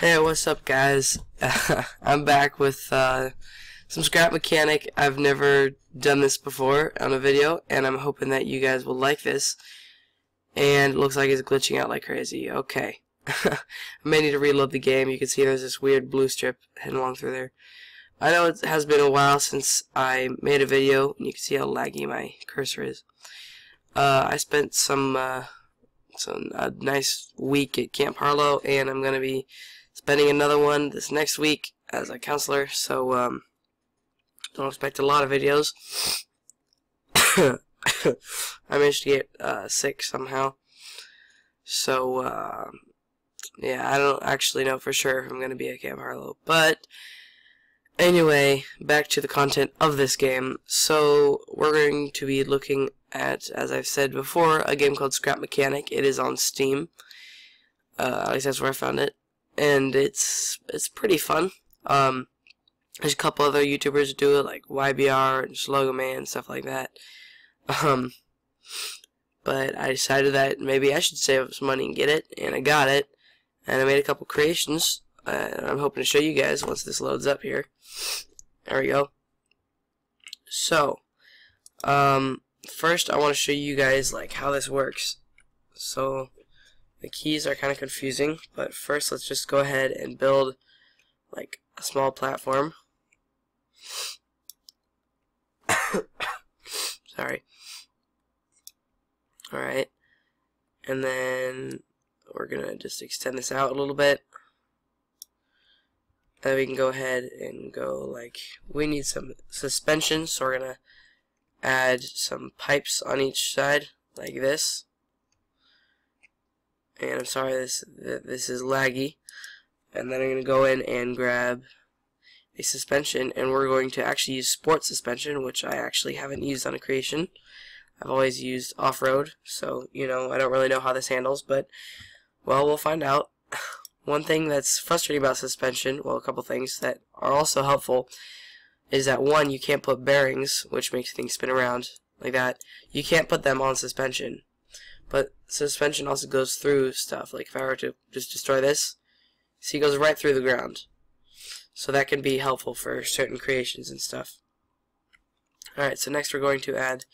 Hey, what's up, guys? I'm back with some Scrap Mechanic. I've never done this before on a video, and I'm hoping that you guys will like this. And it looks like it's glitching out like crazy. Okay. I may need to reload the game. You can see there's this weird blue strip heading along through there. I know it has been a while since I made a video, and you can see how laggy my cursor is. I spent a nice week at Camp Harlow, and I'm going to be spending another one this next week as a counselor, so don't expect a lot of videos. I managed to get sick somehow, so yeah, I don't actually know for sure if I'm going to be at Camp Harlow, but anyway, back to the content of this game. So we're going to be looking at, as I've said before, a game called Scrap Mechanic. It is on Steam. At least that's where I found it, and it's pretty fun. There's a couple other YouTubers who do it, like YBR and Slugoman and stuff like that. But I decided that maybe I should save up some money and get it, and I got it, and I made a couple creations. I'm hoping to show you guys once this loads up here. There we go. So, first I want to show you guys like how this works. So, the keys are kind of confusing, but first let's just go ahead and build like a small platform. Sorry. Alright. And then we're going to just extend this out a little bit. Then we can go ahead and go, like, we need some suspension, so we're going to add some pipes on each side, like this. And I'm sorry this is laggy. And then I'm going to go in and grab a suspension, and we're going to actually use sport suspension, which I actually haven't used on a creation. I've always used off-road, so, you know, I don't really know how this handles, but, well, we'll find out. One thing that's frustrating about suspension, well, a couple things that are also helpful, is that, one, you can't put bearings, which makes things spin around like that. You can't put them on suspension. But suspension also goes through stuff. Like, if I were to just destroy this, see, it goes right through the ground. So that can be helpful for certain creations and stuff. Alright, so next we're going to add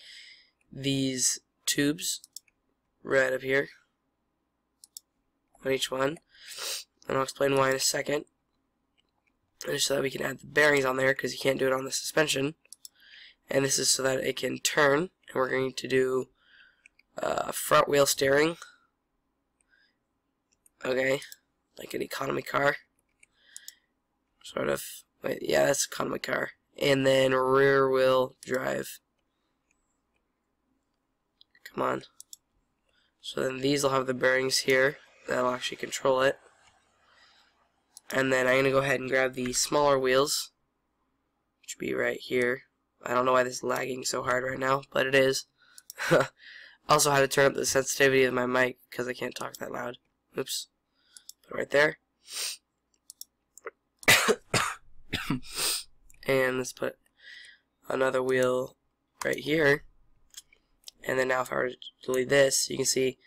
these tubes right up here on each one. And I'll explain why in a second. Just so that we can add the bearings on there, because you can't do it on the suspension. And this is so that it can turn. And we're going to do front wheel steering. Okay, like an economy car. Sort of. Wait, yeah, that's an economy car. And then rear wheel drive. Come on. So then these will have the bearings here. That'll actually control it. And then I'm going to go ahead and grab the smaller wheels, which would be right here. I don't know why this is lagging so hard right now, but it is. Also, I had to turn up the sensitivity of my mic because I can't talk that loud. Oops. Put it right there. And let's put another wheel right here. And then now if I were to delete this, you can see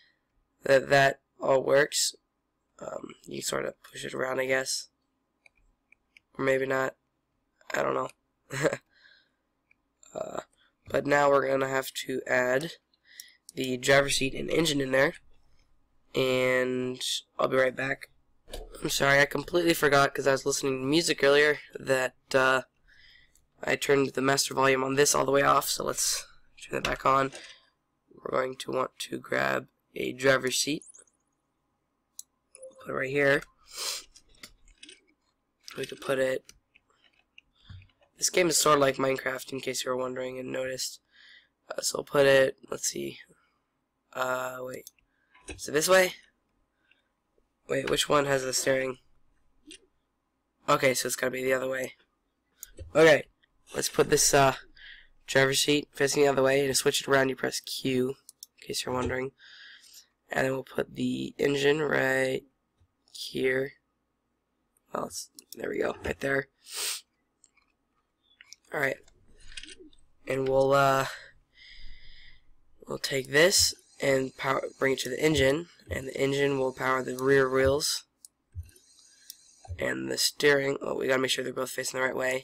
that that all works. You sort of push it around, I guess, or maybe not, I don't know. But now we're gonna have to add the driver's seat and engine in there, and I'll be right back. I'm sorry, I completely forgot, because I was listening to music earlier, that I turned the master volume on this all the way off, so let's turn it back on. We're going to want to grab a driver's seat. Put it right here. We could put it. This game is sort of like Minecraft, in case you were wondering and noticed. So we'll put it. Let's see. Wait. Is it this way? Wait, which one has the steering? Okay, so it's gotta be the other way. Okay, let's put this driver's seat facing the other way, and to switch it around, you press Q, in case you're wondering. And then we'll put the engine right here. Well, there we go, right there. Alright. And we'll take this and bring it to the engine, and the engine will power the rear wheels. and the steering, oh, we gotta make sure they're both facing the right way.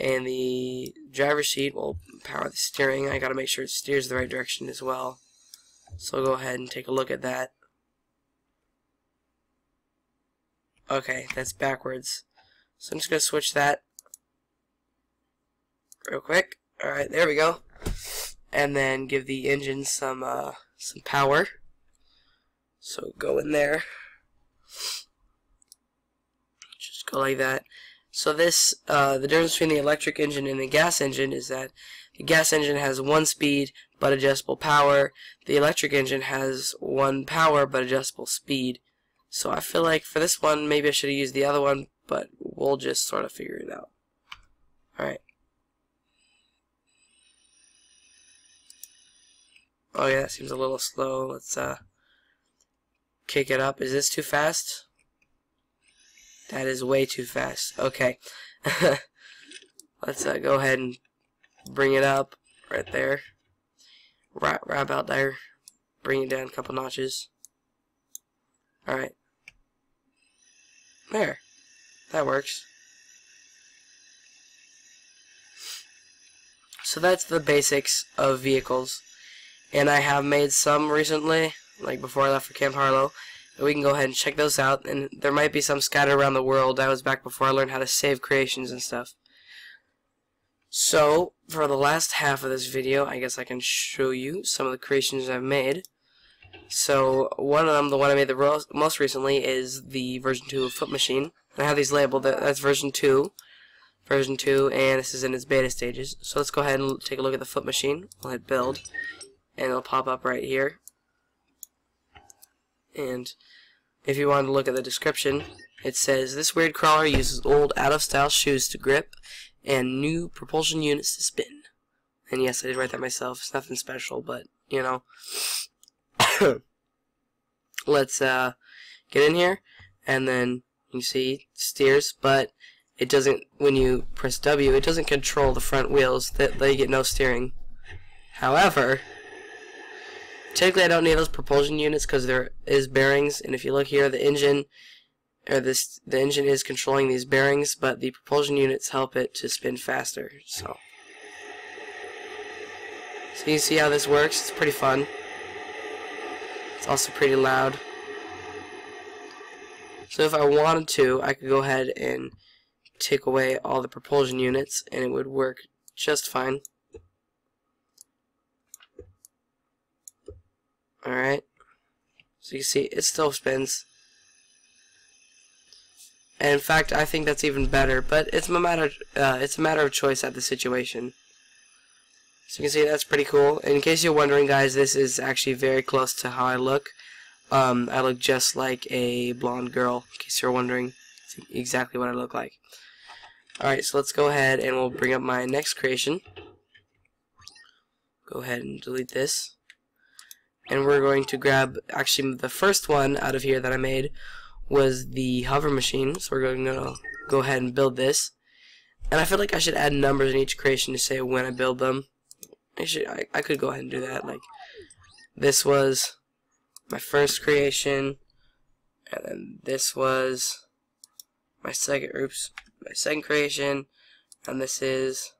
And the driver's seat will power the steering. I gotta make sure it steers the right direction as well. So I'll go ahead and take a look at that. Okay, that's backwards. So I'm just gonna switch that real quick. Alright, there we go. And then give the engine some power. So go in there. Just go like that. So this, the difference between the electric engine and the gas engine is that the gas engine has one speed but adjustable power. The electric engine has one power but adjustable speed. So I feel like for this one, maybe I should have used the other one, but we'll just sort of figure it out. Alright. Oh yeah, that seems a little slow. Let's kick it up. Is this too fast? That is way too fast. Okay. Let's go ahead and bring it up right there. Right about there. Bring it down a couple notches. Alright. There. That works. So that's the basics of vehicles. And I have made some recently, like before I left for Camp Harlow. We can go ahead and check those out, and there might be some scattered around the world. That was back before I learned how to save creations and stuff. So, for the last half of this video, I guess I can show you some of the creations I've made. So, one of them, the one I made the most recently, is the version 2 of Foot Machine. I have these labeled, that's version 2. Version 2, and this is in its beta stages. So let's go ahead and take a look at the Foot Machine. We'll hit build, and it'll pop up right here. And if you want to look at the description, it says, this weird crawler uses old, out-of-style shoes to grip and new propulsion units to spin. And yes, I did write that myself. It's nothing special, but, you know. Let's get in here, and then you see it steers, but it doesn't, when you press W, it doesn't control the front wheels. They get no steering. However, technically, I don't need those propulsion units because there is bearings, and if you look here, the engine, or this, the engine is controlling these bearings, but the propulsion units help it to spin faster. So you see how this works. It's pretty fun. It's also pretty loud. So if I wanted to, I could go ahead and take away all the propulsion units, and it would work just fine. Alright, so you can see it still spins, and in fact I think that's even better, but it's a matter of choice at the situation. So you can see that's pretty cool, and in case you're wondering guys, this is actually very close to how I look. I look just like a blonde girl, in case you're wondering. It's exactly what I look like. Alright, so let's go ahead and we'll bring up my next creation. Go ahead and delete this. And we're going to grab, actually the first one out of here that I made was the hover machine. So we're going to go ahead and build this. And I feel like I should add numbers in each creation to say when I build them. I could go ahead and do that. Like, this was my first creation. And then this was my second creation. And this is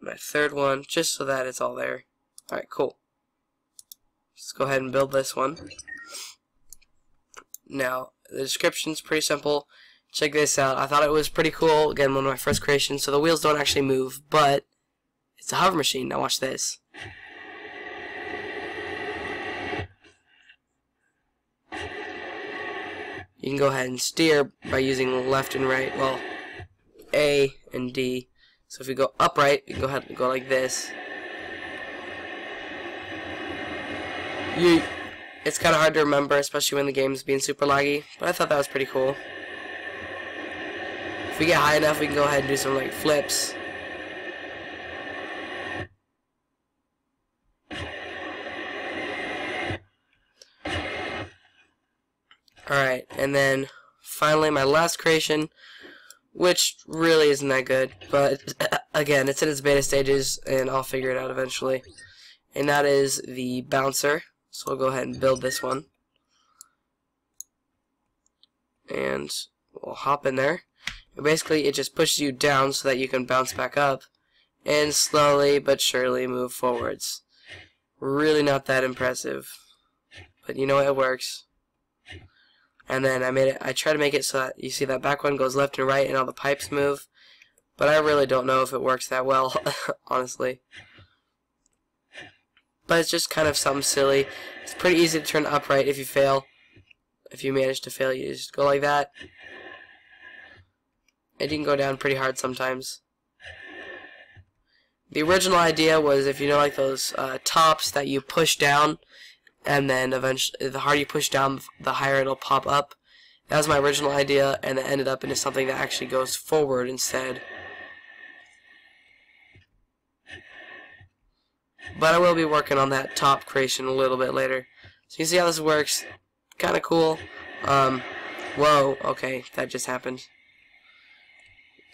my third one, just so that it's all there. Alright, cool. Let's go ahead and build this one. Now, the description's pretty simple. Check this out. I thought it was pretty cool. Again, one of my first creations. So the wheels don't actually move, but it's a hover machine. Now watch this. You can go ahead and steer by using left and right. Well, A and D. So if you go upright, you can go ahead and go like this. It's kind of hard to remember, especially when the game's being super laggy, but I thought that was pretty cool. If we get high enough, we can go ahead and do some, like, flips. Alright, and then, finally, my last creation, which really isn't that good, but, again, it's in its beta stages, and I'll figure it out eventually. And that is the bouncer. So we'll go ahead and build this one. And we'll hop in there. And basically, it just pushes you down so that you can bounce back up and slowly but surely move forwards. Really not that impressive, but you know what, it works. And then I try to make it so that you see that back one goes left and right and all the pipes move, but I really don't know if it works that well, honestly. But it's just kind of something silly. It's pretty easy to turn upright if you fail. If you manage to fail, you just go like that. It can go down pretty hard sometimes. The original idea was, if you know, like those tops that you push down, and then eventually, the harder you push down, the higher it'll pop up. That was my original idea, and it ended up into something that actually goes forward instead. But I will be working on that top creation a little bit later. So you can see how this works. Kind of cool. Whoa, okay, that just happened.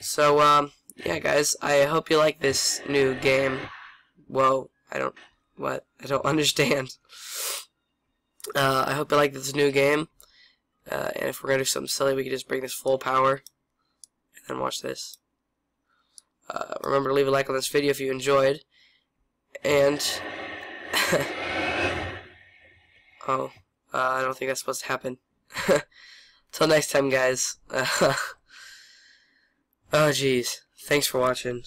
So, yeah, guys, I hope you like this new game. Whoa, I don't understand. I hope you like this new game. And if we're going to do something silly, we can just bring this full power. And then watch this. Remember to leave a like on this video if you enjoyed. And, oh, I don't think that's supposed to happen. Till next time, guys. Oh, jeez. Thanks for watching.